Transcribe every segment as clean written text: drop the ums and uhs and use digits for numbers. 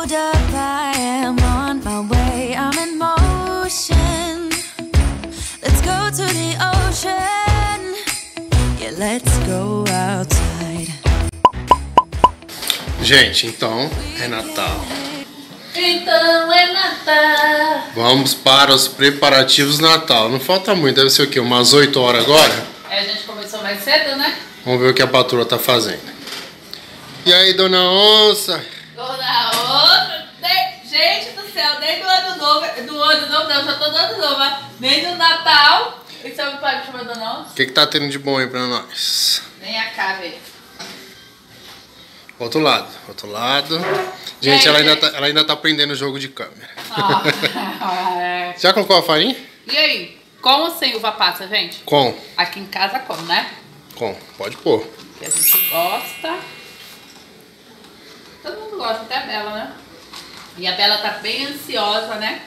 Hold up, I am on my way. I'm in motion. Let's go to the ocean. Yeah, let's go outside. Gente, então é Natal. Então é Natal. Vamos para os preparativos Natal. Não falta muito, deve ser o quê? Umas 8 horas agora? É, a gente começou mais cedo, né? Vamos ver o que a patroa tá fazendo. E aí, dona Onça? Dona Onça? Gente do céu, nem do ano novo, não, já tô do ano novo, nem do Natal. E você me pode chamar dona Onça? O que tá tendo de bom aí pra nós? Vem cá, velho. Outro lado, outro lado. Gente, aí, ela ainda tá aprendendo o jogo de câmera. Oh. Já colocou a farinha? E aí, com ou sem uva passa, gente? Com. Aqui em casa com, né? Com, pode pôr. Que a gente gosta. Todo mundo gosta, até a Bella, né? E a Bella tá bem ansiosa, né?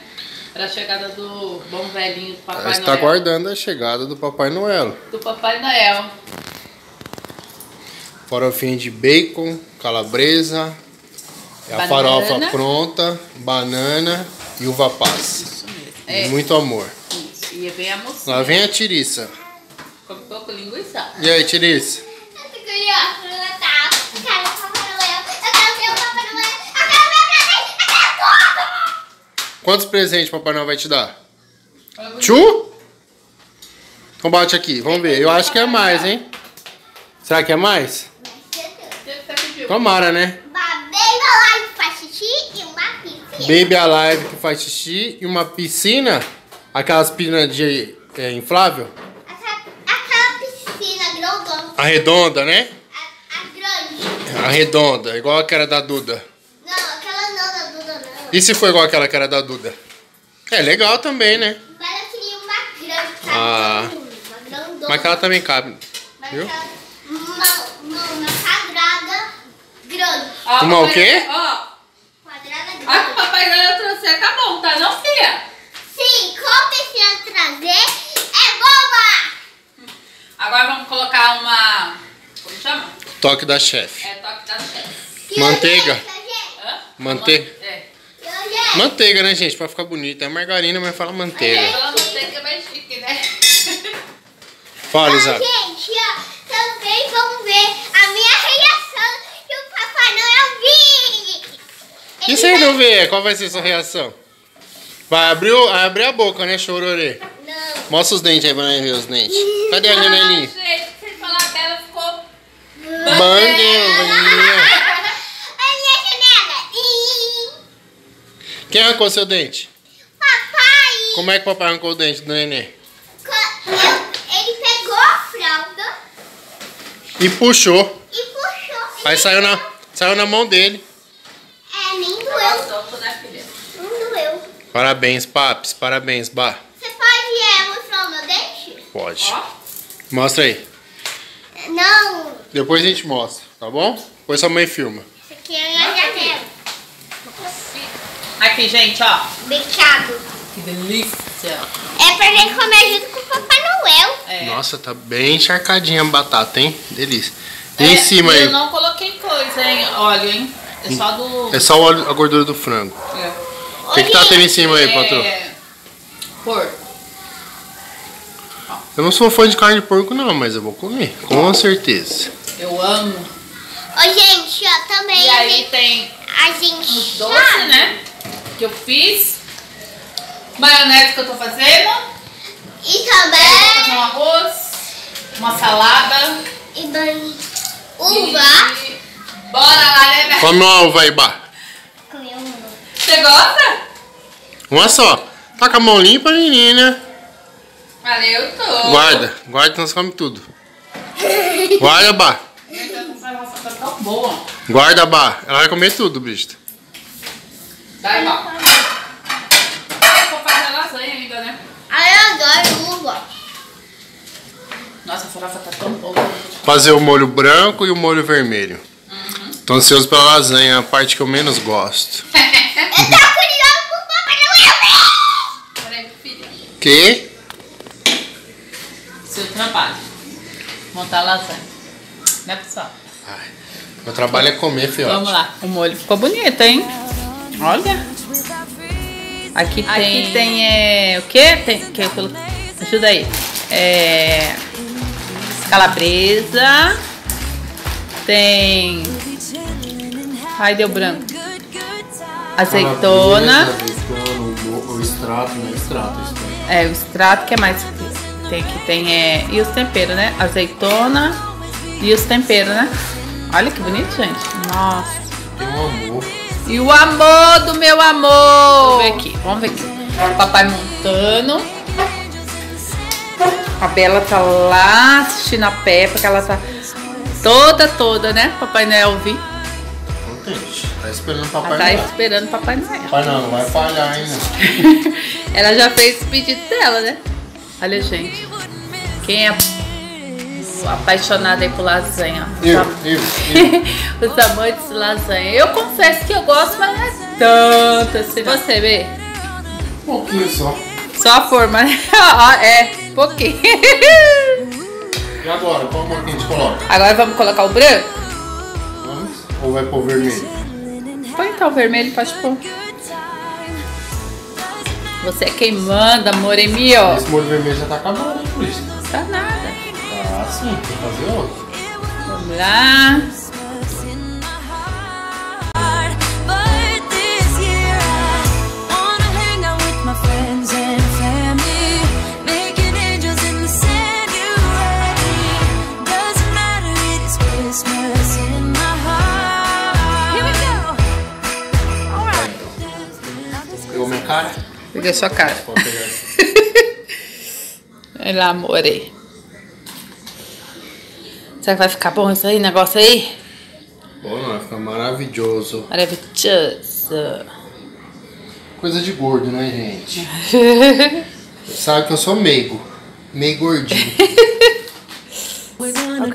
Pra chegada do bom velhinho do Papai Noel. Ela está aguardando a chegada do Papai Noel. Do Papai Noel. Farofinha de bacon, calabresa, banana. A farofa pronta, banana e uva passa. Isso mesmo. É. Muito amor. Isso. E vem a mocinha. Lá vem a Tiriça. Com um pouco de linguiça. E aí, Tiriça? Eu tô curiosa. Quantos presentes o Papai Noel vai te dar? Tchu? Então bate aqui, vamos ver. Eu acho que é mais, hein? Será que é mais? Tomara, né? Uma Baby Alive que faz xixi e uma piscina. Baby Alive que faz xixi e uma piscina? Aquelas piscinas de inflável? Aquela piscina grandona. A redonda, né? A grande. A redonda, igual a cara da Duda. E se foi igual aquela que era da Duda? É legal também, né? Mas eu queria uma grande, sabe? Ah, uma grandona. Mas que ela também cabe, viu? Uma quadrada grande. Ó, uma o quê? Ó, quadrada grande. Olha que o Papai Noel trouxe, acabou, tá não, filha? Sim, como precisa trazer é boba! Agora vamos colocar uma... como chama? Toque da chefe. É, toque da chefe. Manteiga. Hã? Manteiga. É. Manteiga, né, gente? Pra ficar bonita. É margarina, mas fala manteiga. É, fala manteiga mais chique, né? Fala, Isabel. Gente, ó, também vamos ver a minha reação que o Papai Noel vir. E vocês vão ver? Qual vai ser a sua reação? Vai abrir a boca, né, chororê? Não. Mostra os dentes aí pra nós ver os dentes. Cadê a janelinha? Não, gente, vocês falaram que ela ficou... Bandeira. Quem arrancou seu dente? Papai! Como é que o papai arrancou o dente do neném? Ele pegou a fralda e puxou. Aí saiu na mão dele. É, nem doeu. Não doeu. Parabéns, Papis. Parabéns, Bá. Você pode mostrar o meu dente? Pode. Ó. Mostra aí. Não. Depois a gente mostra, tá bom? Depois sua mãe filma. Isso aqui é a janela. Aqui, gente, ó. Becado. Que delícia. É pra gente comer junto com o Papai Noel. É. Nossa, tá bem encharcadinha a batata, hein? Delícia. E em cima aí. Eu não coloquei coisa, hein? Óleo, hein? É só do... É só o óleo, a gordura do frango. É. O que tá tendo em cima aí, patrão? Porco. Eu não sou fã de carne de porco, não, mas eu vou comer. Com certeza. Eu amo. Ô, gente, ó, também... E aí tem... A gente... Os doces, né? Que eu fiz. Maionese que eu tô fazendo. E também... Eu vou fazer um arroz. Uma salada. E daí... Uva. E... Bora lá, né, velho? Come uma uva aí, Bá. Comeu uma. Você gosta? Uma só. Tá com a mão limpa, menina. Valeu, tô. Guarda, nós comemos tudo. Guarda, Bá. Tá tão boa. Guarda, Bá. Ela vai comer tudo, bicho. Vai, Bá. Eu vou fazer lasanha ainda, né? Ah, eu adoro uva. Nossa, a farofa tá tão boa. Fazer o molho branco e o molho vermelho. Uhum. Tô ansioso pela lasanha, a parte que eu menos gosto. Eu tô curioso com Papai Noel. Peraí, filha. Que? Seu trabalho. Montar lasanha. Né, pessoal? Ai, meu trabalho é comer, filhote. Vamos lá. O molho ficou bonito, hein? Olha. Aqui tem o quê? Ajuda aí. Calabresa. Tem... Ai, deu branco. Azeitona. O extrato, né? É, o extrato que é mais... E os temperos, né? Azeitona e os temperos, né? Olha que bonito, gente. Nossa. Tem um amor. E o amor do meu amor. Vamos ver aqui. O papai montando. A Bella tá lá assistindo a Peppa, que ela tá toda, né? Papai Noel vir. Contente. Tá esperando o Papai Noel. Tá esperando o Papai Noel. Papai Noel não vai falhar ainda. Ela já fez o pedido dela, né? Olha, gente. Quem é apaixonada aí por lasanha? Eu. Os amantes de lasanha. Eu confesso que eu gosto, mas não é tanto assim. Você vê? Um pouquinho só. Só a forma, né? Pouquinho. E agora? Qual cor que a gente coloca? Agora vamos colocar o branco? Vamos? Ou vai pôr o vermelho? Põe então o vermelho, pode pôr. Você é quem manda, Moremi, ó. Esse molho vermelho já tá acabando, hein, por isso. Não tá nada. Tá sim, tem que fazer outro. Vamos lá. Pegou minha cara? Peguei a sua cara. Vai lá, amor. Será que vai ficar bom isso aí, negócio aí? Bom, vai ficar maravilhoso. Maravilhoso. Coisa de gordo, né, gente? Sabe que eu sou meigo. Meio gordinho. Agora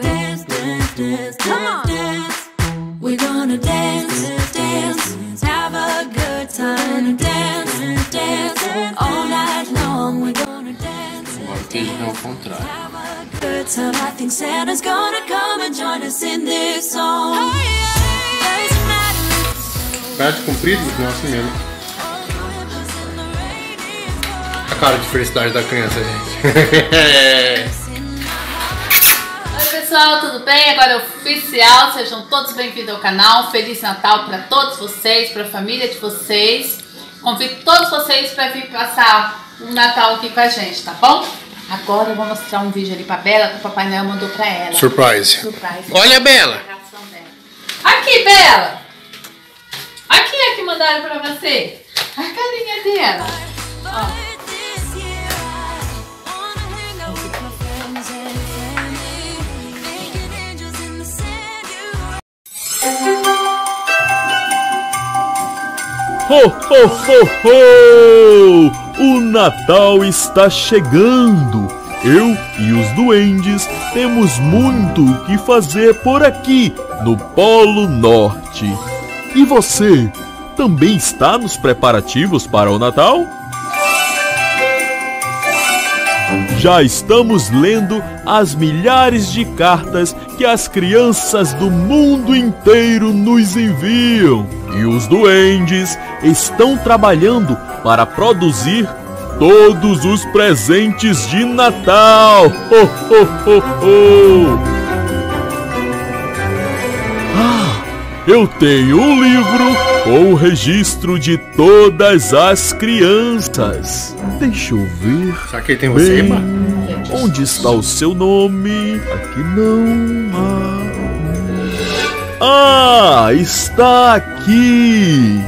o queijo é ao contrário. Prato comprido, nossa, mesmo. A cara de felicidade da criança, gente. Oi, pessoal, tudo bem? Agora é oficial. Sejam todos bem-vindos ao canal. Feliz Natal para todos vocês, para a família de vocês. Convido todos vocês para vir passar um Natal aqui com a gente, tá bom? Agora eu vou mostrar um vídeo ali pra Bella que o Papai Noel mandou pra ela. Surprise. Surprise. Olha, Bella. Aqui, Bella. Aqui é que mandaram pra você. A carinha dela. Ó. Ho, ho, ho, ho! O Natal está chegando! Eu e os duendes temos muito o que fazer por aqui, no Polo Norte. E você, também está nos preparativos para o Natal? Já estamos lendo as milhares de cartas que as crianças do mundo inteiro nos enviam. E os duendes estão trabalhando para produzir todos os presentes de Natal. Ho, ho, ho, ho. Ah, eu tenho um livro com o registro de todas as crianças. Deixa eu ver. Será que tem você, Ema? Onde está o seu nome? Aqui não há. Ah, está aqui.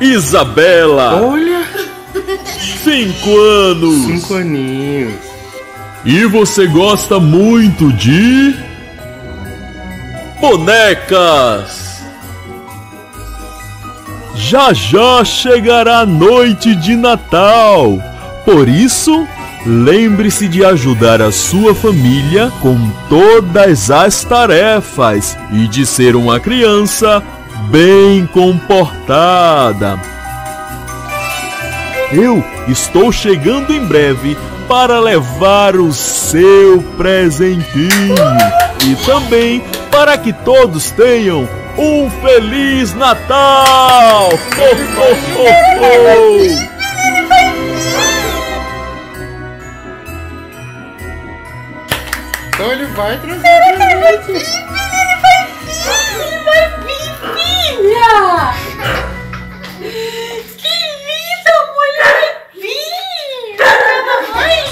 Isabela. Olha. 5 anos. 5 aninhos. E você gosta muito de bonecas. Já já chegará a noite de Natal. Por isso, lembre-se de ajudar a sua família com todas as tarefas e de ser uma criança bem comportada. Eu estou chegando em breve para levar o seu presentinho e também para que todos tenham um Feliz Natal! Ho, ho, ho, ho! Então ele vai trazer. Ele vai vir, filha! Que linda, amor! Ele vai vir!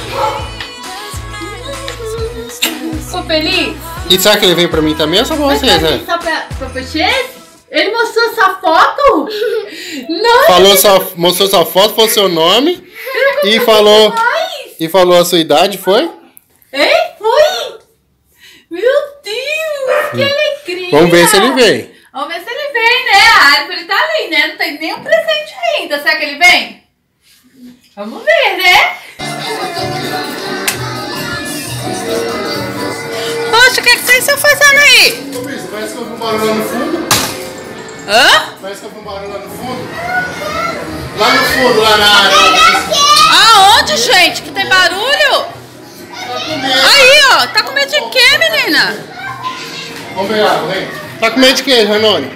Mamãe! Ficou feliz? E será que ele veio pra mim também ou só pra vocês, né? Só pra vocês? Ele mostrou sua foto? Não! Mostrou sua foto, falou seu nome e falou. E falou a sua idade, foi? Hein? Que alegria! Vamos ver se ele vem. Vamos ver se ele vem, né? A árvore tá ali, né? Não tem nenhum presente ainda. Será que ele vem? Vamos ver, né? Poxa, o que vocês estão fazendo aí? Ô, bicho, parece que eu vi um barulho lá no fundo. Hã? Parece que eu vi um barulho lá no fundo. Lá no fundo, lá na área. Aonde, gente? Que tem barulho? Tá com medo. Aí, ó. Tá com medo de quê, menina? Vamos ver lá, vem. Tá com medo de quê, Janone?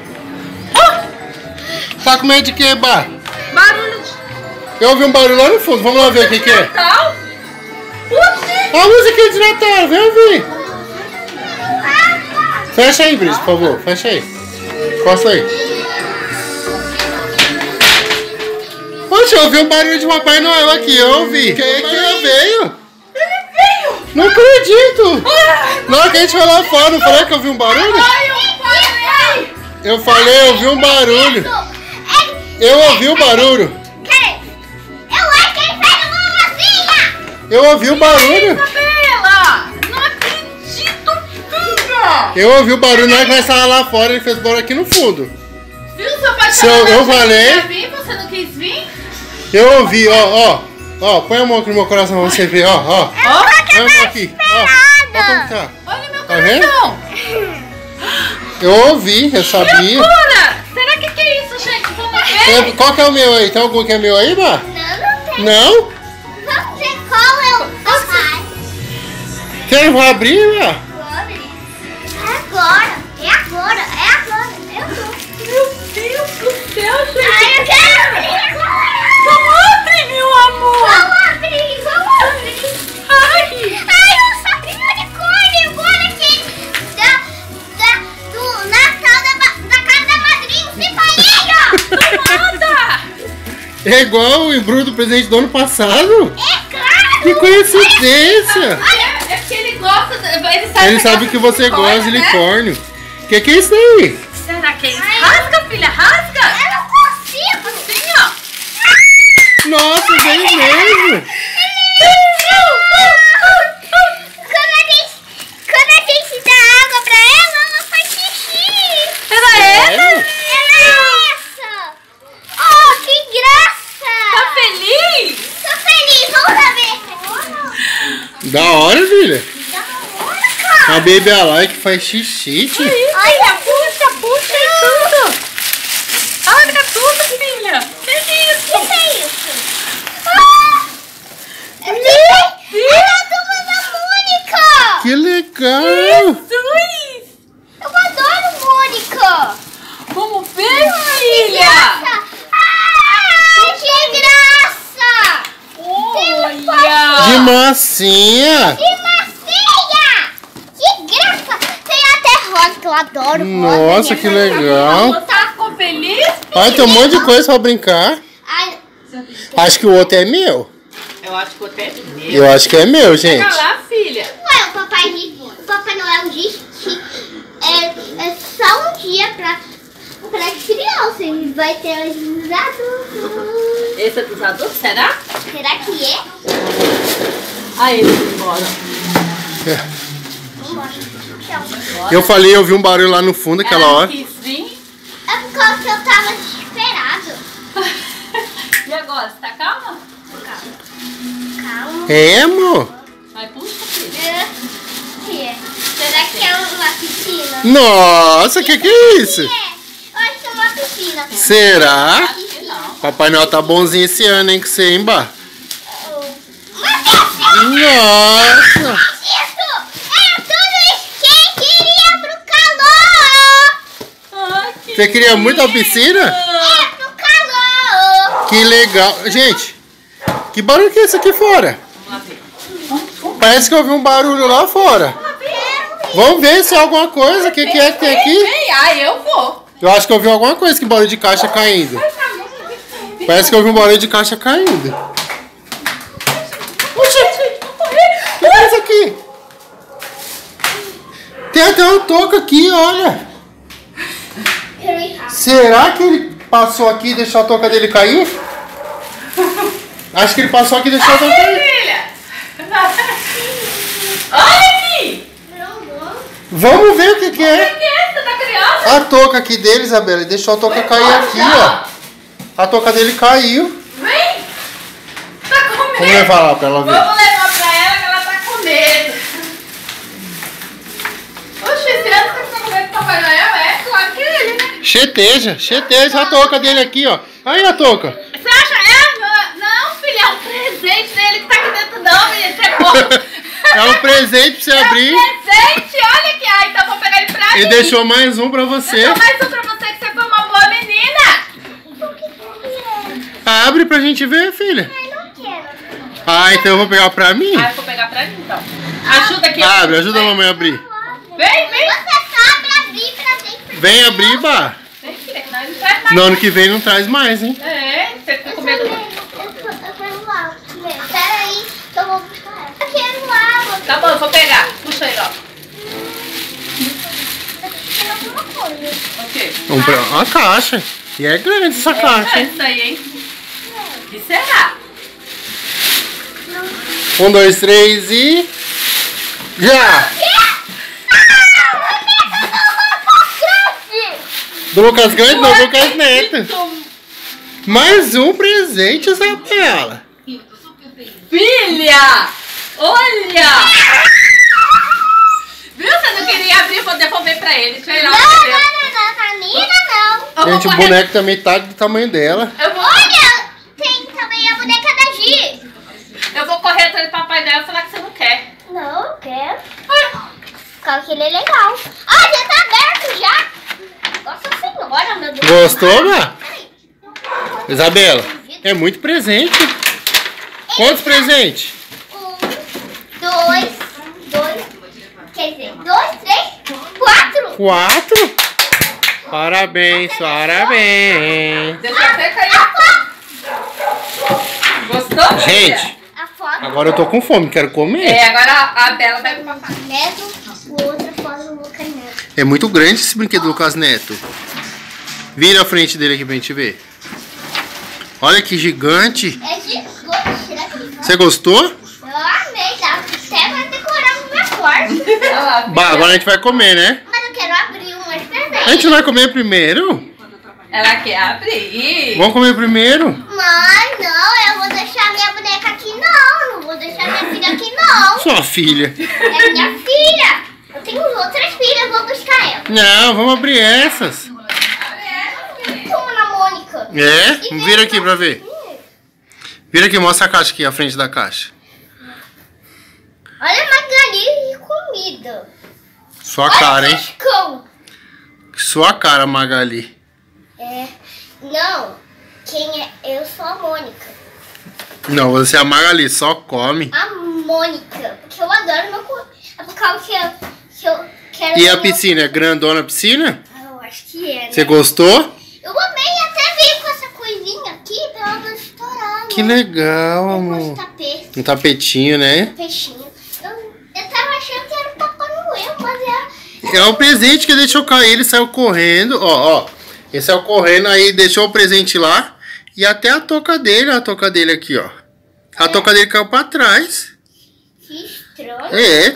Ah! Tá com medo de quê, Bar? Barulho. Eu ouvi um barulho lá no fundo, vamos lá ver o que é. Natal? Olha a musiquinha de Natal, vem ouvir. Fecha aí, Brice, por favor, fecha aí. Costa aí. Poxa, eu ouvi um barulho de Papai Noel aqui, eu ouvi. Quem é que ele veio? Não acredito! Na hora que a gente foi lá fora, não falei que eu vi um barulho? Eu falei, eu vi um barulho. Eu ouvi um barulho. Eu acho que ele fez uma mocinha! Eu ouvi o barulho. Não acredito, filha! Eu ouvi o barulho, na hora que nós estávamos lá fora, ele fez barulho aqui no fundo. Viu, seu pai? Eu falei. Você não quis vir? Eu ouvi, ó, ó. Ó, põe a mão aqui no meu coração pra você ver, ó, ó. Aqui. Ó, como tá. Olha meu coração. Eu ouvi, eu sabia. Será que é isso, gente? Vamos ver. Qual que é o meu aí? Tem algum que é meu aí, Bá? Não, não tem. Não? Vamos ver qual é o papai. Quem vai abrir, Bá? Vou abrir. É agora. Meu Deus do céu, gente. Ai, eu quero abrir agora. Vamos abrir, meu amor. Vamos abrir. Ai, eu só vi unicórnio agora aqui do Natal da casa da madrinha, sem painho! Não. É igual o embrulho do presente do ano passado? É claro! Que coincidência! Olha, é porque ele gosta, ele sabe que você gosta de unicórnio. Né? Que é isso daí? Será que é isso? Rasga, filha, rasga! Eu não consigo! Assim, ó! Nossa, bem mesmo! Quando a gente dá água pra ela faz xixi. Ela é essa? Ela é essa. Oh, que graça. Tá feliz? Tô feliz, vamos ver. Da hora, filha. Da hora, cara. A Baby Alive que faz xixi. Olha, puxa e tudo. Olha tudo, filha. Que é isso? O que é isso? Que legal! Jesus! Eu adoro Mônica! Vamos ver, filha! Que graça! Olha! De massinha! Que graça! Tem até rosa, que eu adoro. Nossa, que legal! Você ficou feliz? Olha, tem um monte de coisa pra brincar. Ai, acho que o outro é meu. Eu acho que o outro é meu. Eu acho que é meu, gente. Olha lá, filha. Ué, o Papai Noel diz que é só um dia pra criança. Ele vai ter os adultos. Esse é dos adultos, será? Será que é? Aí, ele foi embora. Eu falei, eu vi um barulho lá no fundo aquela hora. Quis vir? É porque eu tava desesperado. E agora, você tá calma? Calma. É, amor? Vai, puxa, filha. Será que é uma piscina? Nossa, que é isso? Eu acho que é uma piscina. Será? Não. Papai Noel tá bonzinho esse ano, hein, que você, hein, Bá? Nossa! Isso! Era tudo isso que eu queria pro calor! Você queria muito a piscina? É, pro calor. Que legal. Gente, que barulho que é esse aqui fora? Parece que eu ouvi um barulho lá fora. Vamos ver se é alguma coisa. O que é que tem aqui? Ah, eu vou. Eu acho que eu ouvi alguma coisa, que barulho de caixa caindo. Parece que eu ouvi um barulho de caixa caindo. Oxi, o que é isso aqui? Tem até um toco aqui, olha. Será que ele passou aqui e deixou a touca dele cair? Acho que ele passou aqui e deixou a touca cair. Olha aqui! Vamos ver o que, que é. Que é essa da criança? A touca aqui dele, Isabela, ele deixou a touca cair aqui, ó. A touca dele caiu. Vem! Tá com medo. Vamos levar lá pra ela ver. Vamos levar pra ela que ela tá com medo. Oxe, esse ano que tá com medo do Papai Noel é claro que ele, né? Cheteja, cheteja a touca dele aqui, ó. Aí a touca. Você acha? É, não, filha, é um presente dele que tá aqui dentro, não, menina. Você é bom. É um presente pra você abrir. É um presente, olha aqui. Ah, então vou pegar ele pra mim. E deixou mais um pra você. Deixou mais um pra você, que você foi uma boa menina. Abre pra gente ver, filha. Eu não quero. Ah, então eu vou pegar pra mim? Ah, eu vou pegar pra mim, então. Ajuda aqui. Abre, ajuda a mamãe a abrir. Vem, vem. Vem abrir, vá. No ano que vem não traz mais, hein? É, você ficou com medo. Eu quero água primeiro. Peraí, que eu vou buscar ela. Eu quero água. Tá bom, eu vou pegar. Puxa aí, ó. Eu quero alguma coisa. O quê? Uma caixa. E é grande essa caixa, hein? É isso aí, hein? O que será? 1, 2, 3 e... Já! Do Lucas Grande, não, do Lucas Neto. Mais um presente, Isabela. Filha, olha. Viu? Você não queria abrir, vou devolver pra ele. Deixa eu ir lá. Não, pra mim não. Gente, o boneco também tá do tamanho dela. Olha, tem também a boneca da Gi. Eu vou correr atrás do Papai Noel e falar que você não quer. Não, eu quero. Olha que ele é legal. Olha, já tá aberto já. Nossa Senhora, meu Deus. Gostou, Má? Isabela, é muito presente. Quantos presentes? 1, 2, 3, 4. 4? Parabéns, parabéns. Deixa eu até cair. Gostou? Gente, agora eu tô com fome, quero comer. É, agora a Bela vai pro papai. O outro fora do Lucas Neto. É muito grande esse brinquedo do Lucas Neto. Vira a frente dele aqui pra gente ver. Olha que gigante. É gigante. Você gostou? Eu amei, tá? Você vai decorar o meu quarto. Bah, agora a gente vai comer, né? Mas eu quero abrir um mais presente. A gente não vai comer primeiro? Ela quer abrir. Vamos comer primeiro? Mãe, não, eu vou deixar minha boneca aqui não. Não vou deixar minha filha aqui não. Sua filha. É minha filha. Eu tenho outras filhas, vou buscar ela. Não, vamos abrir essas. Como na Mônica. É? Vira aqui pra ver. Vira aqui, mostra a caixa aqui, a frente da caixa. Olha a Magali e comida. Sua cara, hein? Sua cara, Magali. É. Não. Quem é? Eu sou a Mônica. Não, você é a Magali, só come. A Mônica. Porque eu adoro meu corpo. É por causa que eu quero... E a piscina? É grandona a piscina? Eu acho que é, né? Você gostou? Eu amei, até veio com essa coisinha aqui pra ela não estourar. Que legal, amor. Um tapetinho, né? Um tapetinho. Eu tava achando que era o Papai Noel, mas é... É um presente que deixou cair, ele saiu correndo. Ó, ó. Ele saiu correndo aí, deixou o presente lá. E até a touca dele aqui, ó. A touca dele caiu pra trás. Que estranho. É.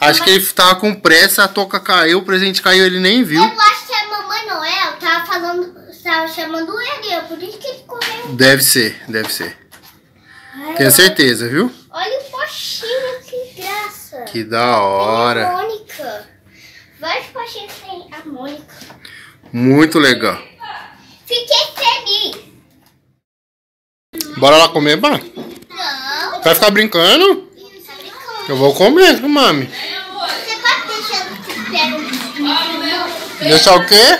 Acho que ele tava com pressa, a touca caiu, o presente caiu, ele nem viu. Eu acho que a Mamãe Noel tava falando, tava chamando ele, por isso que ele correu. Deve ser, deve ser. Ai, tenho certeza, viu? Olha o postinho, que graça. Que da hora. Tem a Mônica. Vários postinhos tem a Mônica. Muito legal. Fiquei feliz. Bora lá comer, Bá? Não. Vai ficar brincando? Eu vou comer, mami. Você pode deixar que eu pego um biscoito? Deixar o quê?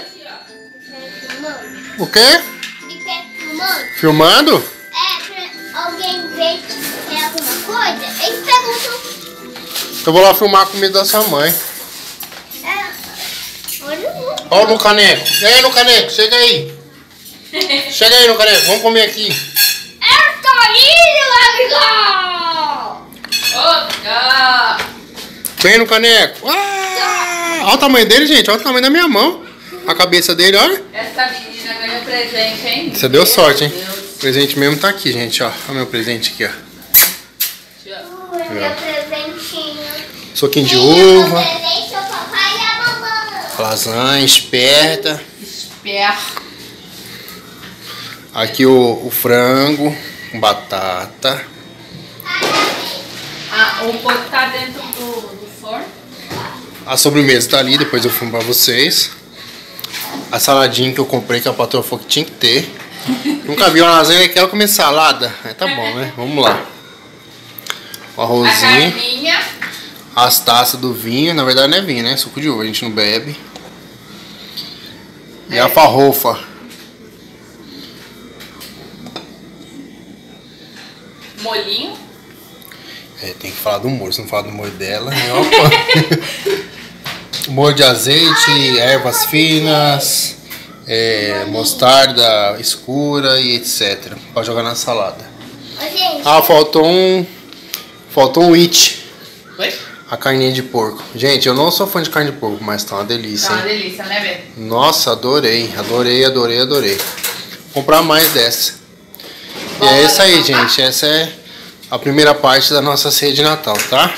O quê? Filmando? É, pra alguém ver que é alguma coisa, eles perguntam. Eu vou lá filmar a comida da sua mãe. Ó o Lucas Neto. E aí, Lucas Neto, chega aí. Chega aí, Lucas Neto, vamos comer aqui. Eu tô indo, amigo! Vem, Lucas Neto. Olha o tamanho dele, gente. Olha o tamanho da minha mão. A cabeça dele, olha. Essa menina ganhou presente, hein? Você deu sorte, hein? O presente mesmo tá aqui, gente, ó. Olha o meu presente aqui, ó. É meu presentinho. Soquinho de uva. Lasanha, esperta. Esperta. Aqui o frango com batata. Ah, o porco tá dentro do forno. A sobremesa tá ali, depois eu filmo pra vocês. A saladinha que eu comprei, que a patroa falou que tinha que ter. Nunca vi uma lasanha e quero comer salada. Aí tá bom, né? Vamos lá. O arrozinho. A carninha. As taças do vinho. Na verdade não é vinho, né? Suco de uva, a gente não bebe. E a farrofa. Molhinho. É, tem que falar do molho, se não falar do molho dela, né? Molho de azeite, ervas finas, mostarda escura e etc. Pra jogar na salada. Ah, faltou um it. Oi? A carninha de porco. Gente, eu não sou fã de carne de porco, mas tá uma delícia, hein? Tá uma delícia, né, Bê? Nossa, adorei. Vou comprar mais dessa. E é isso aí, gente. Essa é a primeira parte da nossa ceia de Natal, tá?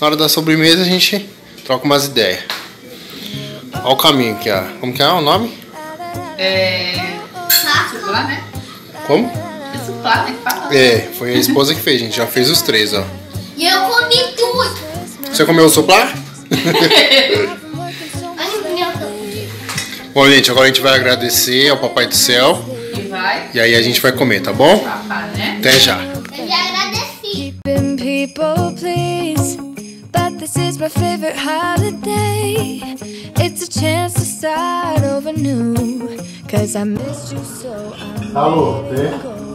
Na hora da sobremesa a gente troca umas ideias. Olha o caminho aqui, ó. Como que é o nome? Suplá, né? Como? É suplá, né? É, foi a esposa que fez, gente. Já fez os três, ó. E eu comi tudo. Você comeu o suplá? Bom, gente, agora a gente vai agradecer ao Papai do Céu. E aí a gente vai comer, tá bom? Papai, né? Até já. Eu já agradeci. People please, but this is my favorite holiday. It's a chance to start over new, 'cause I missed you so. Alô, Tê?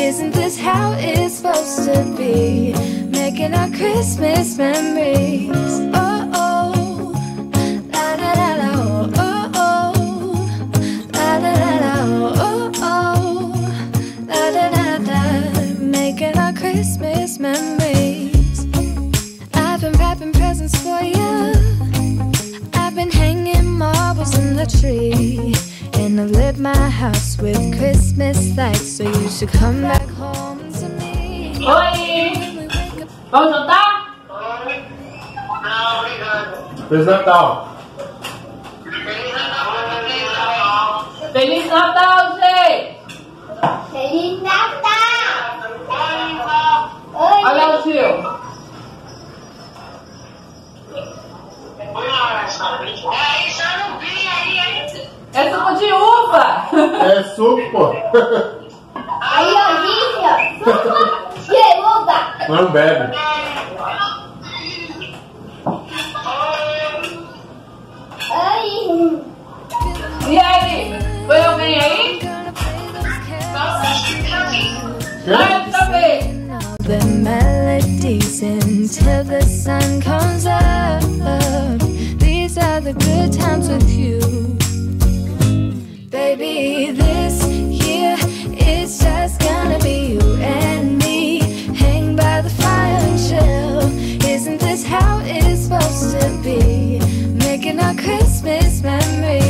Isn't this how it's supposed to be? Making our Christmas memories. Oh, oh, la la la la. Christmas memories. I've been wrapping presents for you. I've been hanging marbles in the tree, and I've lit my house with Christmas lights. So you should come back home to me. Oi! Vamos jantar? Oi! Não, obrigado. Feliz Natal! Feliz Natal! Feliz Natal, gente! Feliz Natal! Olha o tio. É suco de uva. É suco, pô. Aí, ó, suco de uva. Não bebe. E aí? Foi alguém aí? Ai, eu também. The melodies until the sun comes up. These are the good times with you. Baby, this year it's just gonna be you and me. Hang by the fire and chill. Isn't this how it's supposed to be? Making our Christmas memories.